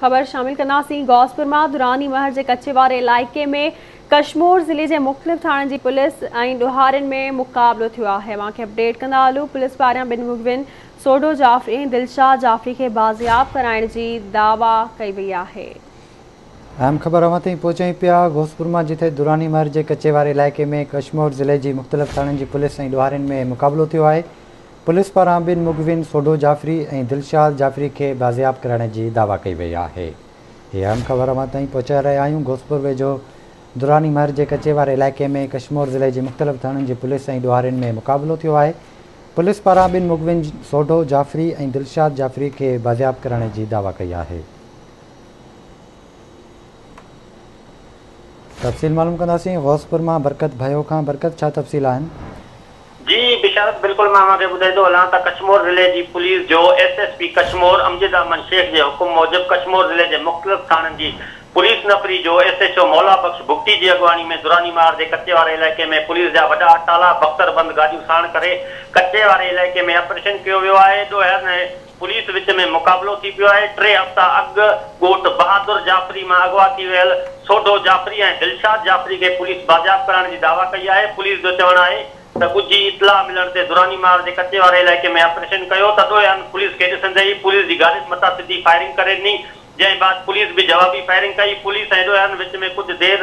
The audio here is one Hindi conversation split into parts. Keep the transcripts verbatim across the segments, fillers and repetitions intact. खबर शामिल कन्दा सी गौसपुर में दुरानी महर के कच्चे वारे इलाके में कश्मोर ज़िले के मुख्तलिफ़ थाननि जी पुलिस ऐं ॾोहारियुनि में मुक़ाबिलो थियो आहे। मांखे अपडेट कंदा हलूं। पुलिस पारियां ॿिनि मुगविन सोडो जाफ़री ऐं दिलशाह जाफ़री के बाज़ियाब कराइण जी दावा कई वई आहे। अहम खबर अवां ताईं पहुचाई पिया। घोसपुर मां जिथे दुरानी महर के कच्चे वारे इलाके में कश्मोर ज़िले की मुख़्तलिफ़ थाननि जी पुलिस ऐं ॾोहारियुनि में मुक़ाबिलो थियो आहे। पुलिस पारां ॿिनि मुगविन सोडो जाफ़री ऐं दिलशाह जाफ़री के बाज़ियाब कराइण जी दावा कई वई आहे। ये अहम खबर अवां ताईं पहुचाए रहिया आहियूं। घोसपुर वेझो दुरानी महर के कच्चे वारे इलाके में कश्मोर ज़िले की मुख़्तलिफ़ थाननि जी पुलिस ऐं ॾोहारियुनि में मुक़ाबिलो थियो आहे। पुलिस पारां ॿिनि मुगविन सोडो जाफ़री ऐं दिलशाद जाफ़री के बाज़ियाब कराइण जी दावा कई आहे। तफ़सील मालूम कंदासीं। गौसपुर मां बरकत भयो खां। बरकत, छा तफ़सील आहिनि? जी बिशारत, बिल्कुल मां के बुधाइदो हलां त कश्मोर ज़िले की पुलिस जो S S P Kashmore Amjad Ahmad Sheikh के हुक्म मूजिब कश्मोर ज़िले के मुख़्तलिफ़ थाननि जी पुलिस नफरी जो एस एच ओ मौला बख्श भुगती की अगवानी में दुरानी महर के कच्चे वारे इलाके में पुलिस जहाँ वड़ा ताला बख्तर बंद गाड़ियों साण करे कच्चे वारे इलाके में ऑपरेशन किया वो है। ॾोहारियुनि पुलिस विच में मुक़ाबिलो थी पियो है। टे हफ्ता अग गोट बहादुर जाफ़री में अगवा थी वह सोडो जाफ़री और दिलशाद जाफ़री के पुलिस बाज़ियाब कराने की दावा कई है। पुलिस जो चवण है तो कुछ ही इतला मिलने से दुरानी महर के कच्चे वारे इलाके में ऑपरेशन किया तो ॾोहारियुनि पुलिस के दिसंद ही पुलिस की गाड़ी मथा सीधी फायरिंग करे नी। जैं बाद पुलिस भी जवाबी फायरिंग कई। पुलिस ऐं ॾोहारियुनि विच में कुछ देर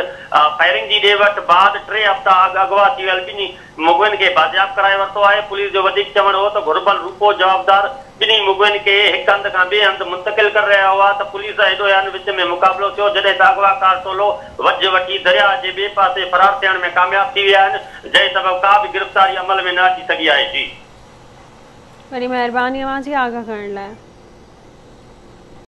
फायरिंग की डेवट बाद टे हफ्ता अग अगवा थी वह बिन्हीं मुगविन के बाजियाब कराए वरतो है। पुलिस जो वधिक चवण हो तो घुर्बल रूपो जवाबदार बिन्हीं मुगविन के एक हंध का बे हंध मुंतकिल कर रहा हुआ तो पुलिस ऐं ॾोहारियुनि विच में मुक़ाबिलो थियो। जडे त अगवाकार टोलो वज वठी दरिया के बे पासे फरार थियण में कामयाब थी विया आहिनि। जंहिं सबब का भी गिरफ्तारी अमल में न अची सघी आहे। जी, वॾी महिरबानी आगाह करण लाइ।